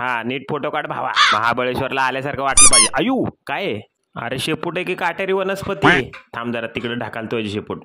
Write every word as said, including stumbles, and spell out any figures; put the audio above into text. हा NEET photo काढ भावा. महाबळेश्वरला आल्यासारखं वाटलं पाहिजे. आयु काय अरे शेपूट आहे की काटेरी वनस्पती. थांब जरा तिकडे ढाकाल तुझे शेपूट.